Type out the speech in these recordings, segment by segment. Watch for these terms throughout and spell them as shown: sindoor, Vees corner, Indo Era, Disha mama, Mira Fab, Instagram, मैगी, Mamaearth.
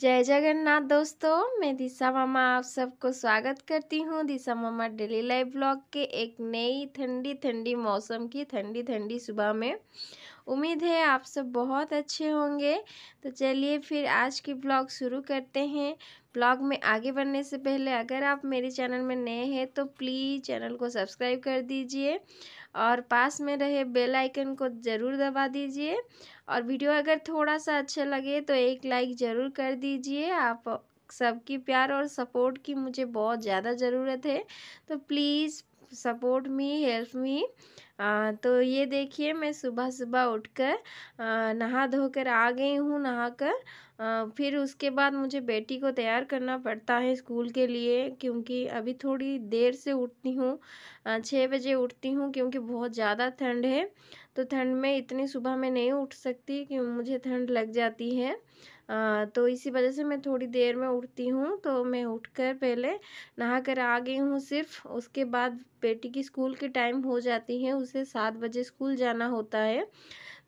जय जगन्नाथ दोस्तों, मैं दिशा मामा आप सबको स्वागत करती हूँ Disha Mama daily life blog के एक नई ठंडी ठंडी मौसम की ठंडी ठंडी सुबह में। उम्मीद है आप सब बहुत अच्छे होंगे। तो चलिए फिर आज की ब्लॉग शुरू करते हैं। ब्लॉग में आगे बढ़ने से पहले अगर आप मेरे चैनल में नए हैं तो प्लीज़ चैनल को सब्सक्राइब कर दीजिए और पास में रहे बेल आइकन को ज़रूर दबा दीजिए। और वीडियो अगर थोड़ा सा अच्छा लगे तो एक लाइक ज़रूर कर दीजिए। आप सबकी प्यार और सपोर्ट की मुझे बहुत ज़्यादा ज़रूरत है, तो please support me, help me. तो ये देखिए, मैं सुबह सुबह उठकर नहा धोकर आ गई हूँ। नहाकर फिर उसके बाद मुझे बेटी को तैयार करना पड़ता है स्कूल के लिए, क्योंकि अभी थोड़ी देर से उठती हूँ, 6 बजे उठती हूँ, क्योंकि बहुत ज़्यादा ठंड है। तो ठंड में इतनी सुबह में नहीं उठ सकती क्योंकि मुझे ठंड लग जाती है। तो इसी वजह से मैं थोड़ी देर में उठती हूँ। तो मैं उठकर पहले नहा कर आ गई हूँ सिर्फ। उसके बाद बेटी की स्कूल की टाइम हो जाती है, उसे 7 बजे स्कूल जाना होता है।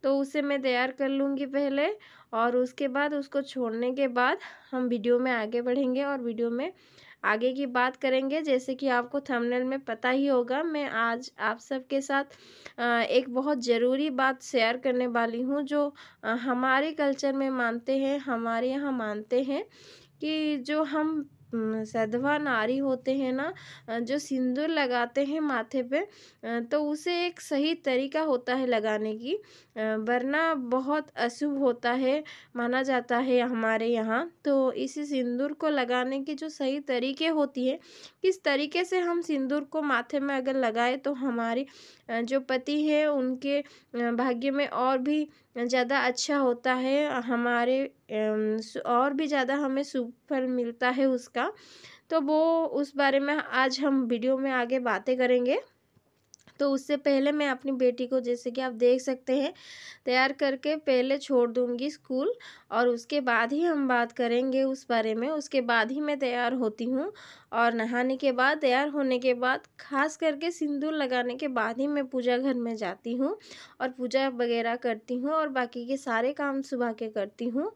तो उसे मैं तैयार कर लूँगी पहले, और उसके बाद उसको छोड़ने के बाद हम वीडियो में आगे बढ़ेंगे और वीडियो में आगे की बात करेंगे। जैसे कि आपको थंबनेल में पता ही होगा, मैं आज आप सबके साथ एक बहुत ज़रूरी बात शेयर करने वाली हूँ, जो हमारे कल्चर में मानते हैं। हमारे यहाँ मानते हैं कि जो हम सधवा नारी होते हैं ना, जो सिंदूर लगाते हैं माथे पे, तो उसे एक सही तरीका होता है लगाने की, वरना बहुत अशुभ होता है माना जाता है हमारे यहाँ। तो इसी सिंदूर को लगाने की जो सही तरीके होती है, किस तरीके से हम सिंदूर को माथे में अगर लगाए तो हमारी जो पति है उनके भाग्य में और भी ज़्यादा अच्छा होता है, हमारे और भी ज़्यादा हमें शुभ फल मिलता है उसका। तो वो उस बारे में आज हम वीडियो में आगे बातें करेंगे। तो उससे पहले मैं अपनी बेटी को, जैसे कि आप देख सकते हैं, तैयार करके पहले छोड़ दूंगी स्कूल, और उसके बाद ही हम बात करेंगे उस बारे में। उसके बाद ही मैं तैयार होती हूँ, और नहाने के बाद, तैयार होने के बाद, खास करके सिंदूर लगाने के बाद ही मैं पूजा घर में जाती हूँ और पूजा वगैरह करती हूँ, और बाकी के सारे काम सुबह के करती हूँ।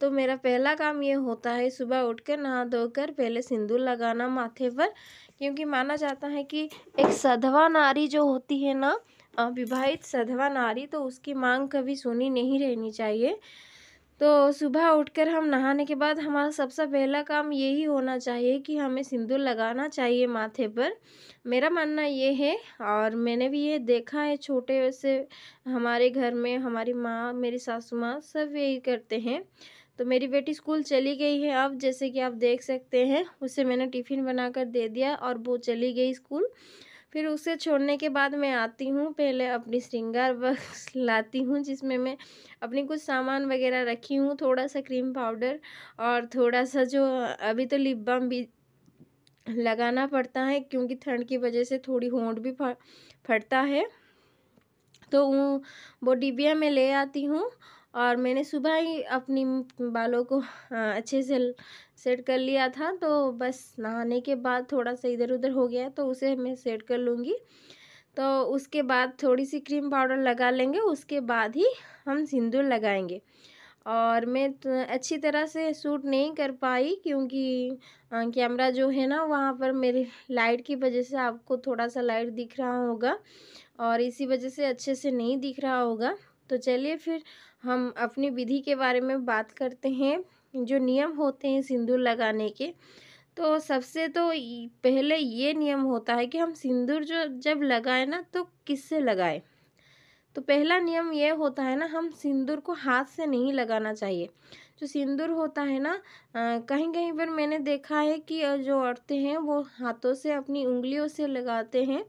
तो मेरा पहला काम ये होता है सुबह उठकर नहा धोकर पहले सिंदूर लगाना माथे पर, क्योंकि माना जाता है कि एक सधवा नारी जो होती है ना, विवाहित सधवा नारी, तो उसकी मांग कभी सुनी नहीं रहनी चाहिए। तो सुबह उठकर हम नहाने के बाद हमारा सबसे पहला काम यही होना चाहिए कि हमें सिंदूर लगाना चाहिए माथे पर, मेरा मानना ये है। और मैंने भी ये देखा है, छोटे से हमारे घर में हमारी माँ, मेरी सासू माँ सब यही करते हैं। तो मेरी बेटी स्कूल चली गई है अब, जैसे कि आप देख सकते हैं। उसे मैंने टिफ़िन बनाकर दे दिया और वो चली गई स्कूल। फिर उसे छोड़ने के बाद मैं आती हूँ, पहले अपनी श्रृंगार बॉक्स लाती हूँ, जिसमें मैं अपनी कुछ सामान वगैरह रखी हूँ, थोड़ा सा क्रीम पाउडर और थोड़ा सा जो अभी तो लिप बाम भी लगाना पड़ता है, क्योंकि ठंड की वजह से थोड़ी होंठ भी फटता है। तो वो डिबिया में ले आती हूँ, और मैंने सुबह ही अपनी बालों को अच्छे से सेट कर लिया था। तो बस नहाने के बाद थोड़ा सा इधर उधर हो गया, तो उसे मैं सेट कर लूँगी। तो उसके बाद थोड़ी सी क्रीम पाउडर लगा लेंगे, उसके बाद ही हम सिंदूर लगाएंगे। और मैं तो अच्छी तरह से शूट नहीं कर पाई, क्योंकि कैमरा जो है ना, वहाँ पर मेरी लाइट की वजह से आपको थोड़ा सा लाइट दिख रहा होगा, और इसी वजह से अच्छे से नहीं दिख रहा होगा। तो चलिए फिर हम अपनी विधि के बारे में बात करते हैं, जो नियम होते हैं सिंदूर लगाने के। तो सबसे तो पहले ये नियम होता है कि हम सिंदूर जो जब लगाएं ना, तो किससे लगाएं। तो पहला नियम ये होता है ना, हम सिंदूर को हाथ से नहीं लगाना चाहिए। जो सिंदूर होता है ना, कहीं कहीं पर मैंने देखा है कि जो औरतें हैं वो हाथों से, अपनी उंगलियों से लगाते हैं।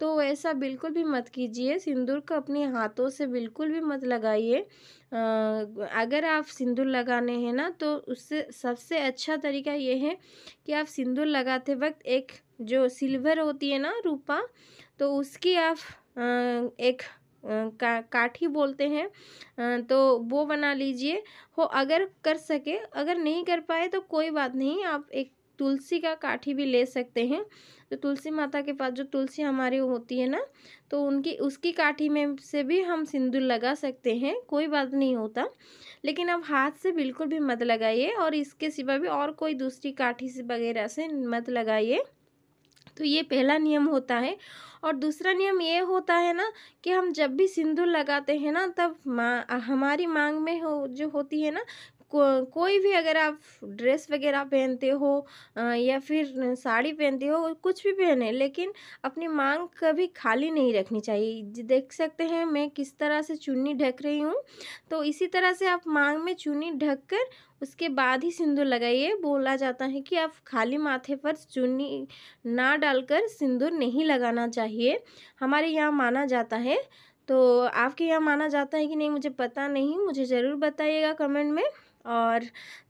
तो ऐसा बिल्कुल भी मत कीजिए, सिंदूर को अपने हाथों से बिल्कुल भी मत लगाइए। अगर आप सिंदूर लगाने हैं ना, तो उससे सबसे अच्छा तरीका ये है कि आप सिंदूर लगाते वक्त एक जो सिल्वर होती है ना, रूपा, तो उसकी आप एक काठी बोलते हैं, तो वो बना लीजिए हो, अगर कर सके। अगर नहीं कर पाए तो कोई बात नहीं, आप एक तुलसी का काठी भी ले सकते हैं। तो तुलसी माता के पास जो तुलसी हमारी होती है ना, तो उनकी उसकी काठी में से भी हम सिंदूर लगा सकते हैं, कोई बात नहीं होता। लेकिन अब हाथ से बिल्कुल भी मत लगाइए और इसके सिवा भी और कोई दूसरी काठी से वगैरह से मत लगाइए। तो ये पहला नियम होता है। और दूसरा नियम ये होता है ना कि हम जब भी सिंदूर लगाते हैं ना, तब हमारी मांग में जो होती है ना, कोई भी अगर आप ड्रेस वगैरह पहनते हो या फिर साड़ी पहनते हो, कुछ भी पहने, लेकिन अपनी मांग कभी खाली नहीं रखनी चाहिए। देख सकते हैं मैं किस तरह से चुन्नी ढक रही हूँ, तो इसी तरह से आप मांग में चुन्नी ढककर उसके बाद ही सिंदूर लगाइए। बोला जाता है कि आप खाली माथे पर चुन्नी ना डालकर सिंदूर नहीं लगाना चाहिए, हमारे यहाँ माना जाता है। तो आपके यहाँ माना जाता है कि नहीं मुझे पता नहीं, मुझे ज़रूर बताइएगा कमेंट में। और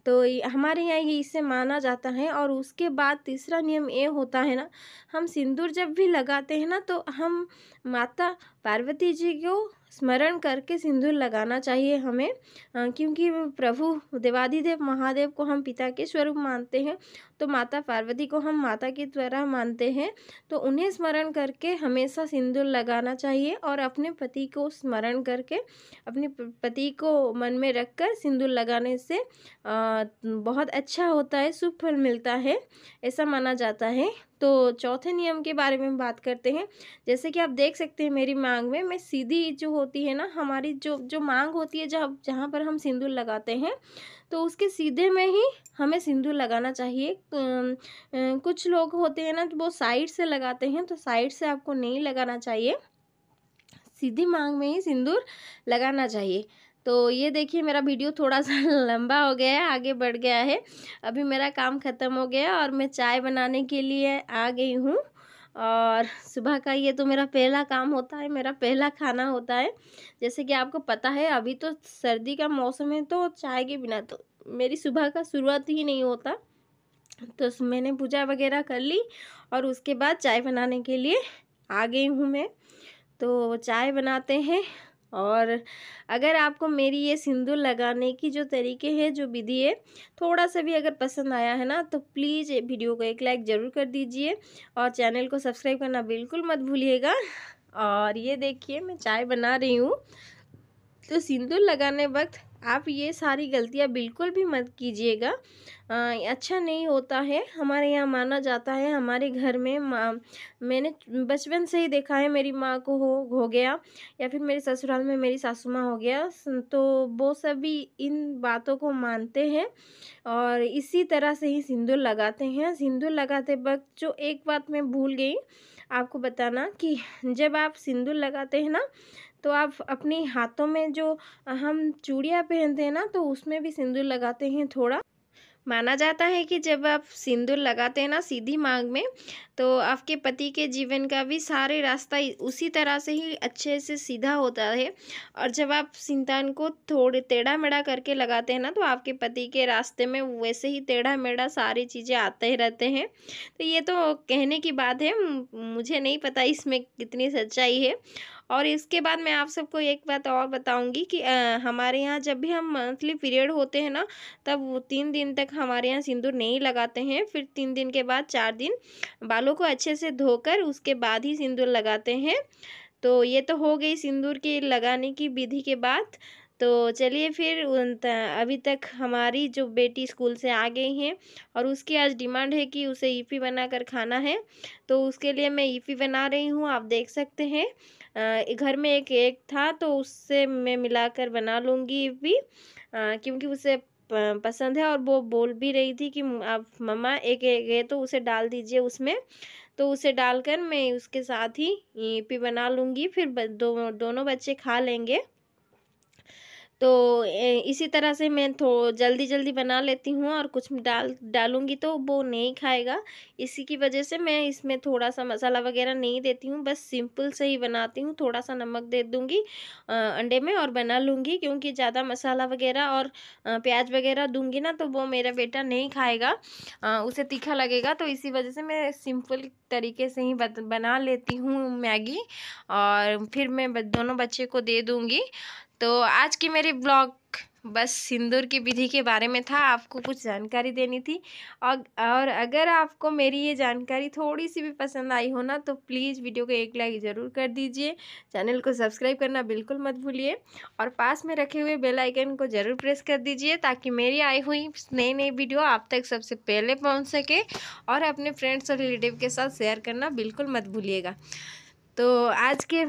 तो हमारे यहाँ ये इसे माना जाता है। और उसके बाद तीसरा नियम ये होता है ना, हम सिंदूर जब भी लगाते हैं ना, तो हम माता पार्वती जी को स्मरण करके सिंदूर लगाना चाहिए हमें, क्योंकि प्रभु देवाधिदेव महादेव को हम पिता के स्वरूप मानते हैं, तो माता पार्वती को हम माता की तरह मानते हैं। तो उन्हें स्मरण करके हमेशा सिंदूर लगाना चाहिए और अपने पति को स्मरण करके, अपने पति को मन में रखकर सिंदूर लगाने से बहुत अच्छा होता है, शुभ फल मिलता है, ऐसा माना जाता है। तो चौथे नियम के बारे में बात करते हैं। जैसे कि आप देख सकते हैं मेरी मांग में मैं सीधी जो होती है ना, हमारी जो मांग होती है जहाँ पर हम सिंदूर लगाते हैं, तो उसके सीधे में ही हमें सिंदूर लगाना चाहिए। कुछ लोग होते हैं ना तो वो साइड से लगाते हैं, तो साइड से आपको नहीं लगाना चाहिए, सीधी मांग में ही सिंदूर लगाना चाहिए। तो ये देखिए मेरा वीडियो थोड़ा सा लंबा हो गया है, आगे बढ़ गया है। अभी मेरा काम ख़त्म हो गया और मैं चाय बनाने के लिए आ गई हूँ। और सुबह का ये तो मेरा पहला काम होता है, मेरा पहला खाना होता है। जैसे कि आपको पता है अभी तो सर्दी का मौसम है, तो चाय के बिना तो मेरी सुबह का शुरुआत ही नहीं होता। तो मैंने पूजा वगैरह कर ली और उसके बाद चाय बनाने के लिए आ गई हूँ मैं। तो चाय बनाते हैं। और अगर आपको मेरी ये सिंदूर लगाने की जो तरीके हैं, जो विधि है, थोड़ा सा भी अगर पसंद आया है ना, तो प्लीज़ वीडियो को एक लाइक ज़रूर कर दीजिए और चैनल को सब्सक्राइब करना बिल्कुल मत भूलिएगा। और ये देखिए मैं चाय बना रही हूँ। तो सिंदूर लगाने वक्त आप ये सारी गलतियाँ बिल्कुल भी मत कीजिएगा, अच्छा नहीं होता है। हमारे यहाँ माना जाता है, हमारे घर में मैंने बचपन से ही देखा है, मेरी माँ को हो गया या फिर मेरे ससुराल में मेरी सासू माँ हो गया, तो वो सभी इन बातों को मानते हैं और इसी तरह से ही सिंदूर लगाते हैं। सिंदूर लगाते वक्त जो एक बात मैं भूल गई आपको बताना, कि जब आप सिंदूर लगाते हैं ना, तो आप अपने हाथों में जो हम चूड़ियाँ पहनते हैं ना, तो उसमें भी सिंदूर लगाते हैं थोड़ा। माना जाता है कि जब आप सिंदूर लगाते हैं ना सीधी मांग में, तो आपके पति के जीवन का भी सारे रास्ता उसी तरह से ही अच्छे से सीधा होता है। और जब आप सिंदूर को थोड़े टेढ़ा मेढ़ा करके लगाते हैं ना, तो आपके पति के रास्ते में वैसे ही टेढ़ा मेढ़ा सारी चीज़ें आते ही रहते हैं। तो ये तो कहने की बात है, मुझे नहीं पता इसमें कितनी सच्चाई है। और इसके बाद मैं आप सबको एक बात और बताऊंगी कि हमारे यहाँ जब भी हम मंथली पीरियड होते हैं ना, तब वो 3 दिन तक हमारे यहाँ सिंदूर नहीं लगाते हैं। फिर 3 दिन के बाद 4 दिन बालों को अच्छे से धोकर उसके बाद ही सिंदूर लगाते हैं। तो ये तो हो गई सिंदूर की लगाने की विधि के बाद। तो चलिए फिर अभी तक हमारी जो बेटी स्कूल से आ गई हैं और उसकी आज डिमांड है कि उसे ईपी बनाकर खाना है, तो उसके लिए मैं ईपी बना रही हूँ। आप देख सकते हैं घर में एक एग था, तो उससे मैं मिलाकर बना लूँगी ईपी, क्योंकि उसे पसंद है। और वो बोल भी रही थी कि आप मम्मा एक एग है तो उसे डाल दीजिए उसमें, तो उसे डालकर मैं उसके साथ ही ईपी बना लूँगी, फिर दोनों बच्चे खा लेंगे। तो इसी तरह से मैं जल्दी जल्दी बना लेती हूँ और कुछ डालूँगी तो वो नहीं खाएगा, इसी की वजह से मैं इसमें थोड़ा सा मसाला वगैरह नहीं देती हूँ, बस सिंपल से ही बनाती हूँ। थोड़ा सा नमक दे दूँगी अंडे में और बना लूँगी, क्योंकि ज़्यादा मसाला वगैरह और प्याज वगैरह दूँगी ना, तो वो मेरा बेटा नहीं खाएगा, उसे तीखा लगेगा। तो इसी वजह से मैं सिंपल तरीके से ही बना लेती हूँ मैगी, और फिर मैं दोनों बच्चे को दे दूँगी। तो आज की मेरी ब्लॉग बस सिंदूर की विधि के बारे में था, आपको कुछ जानकारी देनी थी। और अगर आपको मेरी ये जानकारी थोड़ी सी भी पसंद आई हो ना, तो प्लीज़ वीडियो को एक लाइक ज़रूर कर दीजिए। चैनल को सब्सक्राइब करना बिल्कुल मत भूलिए और पास में रखे हुए बेल आइकन को ज़रूर प्रेस कर दीजिए, ताकि मेरी आई हुई नई नई वीडियो आप तक सबसे पहले पहुँच सके। और अपने फ्रेंड्स और रिलेटिव के साथ शेयर करना बिल्कुल मत भूलिएगा। तो आज के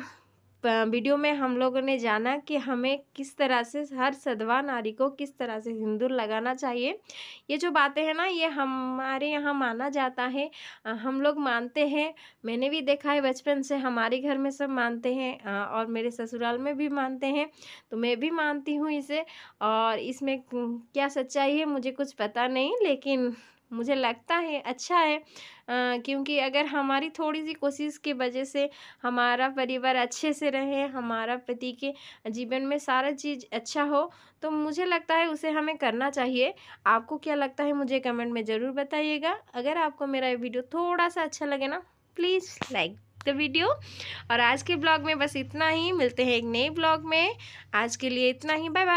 वीडियो में हम लोगों ने जाना कि हमें किस तरह से हर सधवा नारी को किस तरह से सिंदूर लगाना चाहिए। ये जो बातें हैं ना, ये हमारे यहाँ माना जाता है, हम लोग मानते हैं। मैंने भी देखा है बचपन से, हमारे घर में सब मानते हैं और मेरे ससुराल में भी मानते हैं, तो मैं भी मानती हूँ इसे। और इसमें क्या सच्चाई है मुझे कुछ पता नहीं, लेकिन मुझे लगता है अच्छा है, क्योंकि अगर हमारी थोड़ी सी कोशिश की वजह से हमारा परिवार अच्छे से रहे, हमारा पति के जीवन में सारा चीज़ अच्छा हो, तो मुझे लगता है उसे हमें करना चाहिए। आपको क्या लगता है मुझे कमेंट में ज़रूर बताइएगा। अगर आपको मेरा ये वीडियो थोड़ा सा अच्छा लगे ना, प्लीज़ लाइक द वीडियो। और आज के ब्लॉग में बस इतना ही, मिलते हैं एक नए ब्लॉग में। आज के लिए इतना ही, बाय बाय।